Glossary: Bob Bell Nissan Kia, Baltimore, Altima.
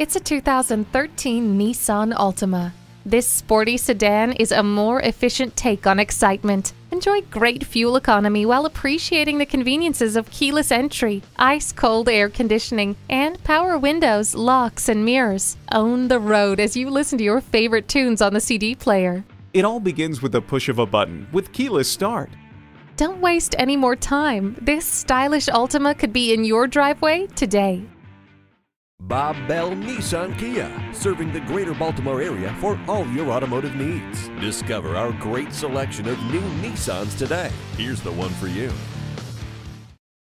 It's a 2013 Nissan Altima. This sporty sedan is a more efficient take on excitement. Enjoy great fuel economy while appreciating the conveniences of keyless entry, ice-cold air conditioning, and power windows, locks, and mirrors. Own the road as you listen to your favorite tunes on the CD player. It all begins with the push of a button with keyless start. Don't waste any more time. This stylish Altima could be in your driveway today. Bob Bell Nissan Kia, serving the greater Baltimore area for all your automotive needs. Discover our great selection of new Nissans today. Here's the one for you.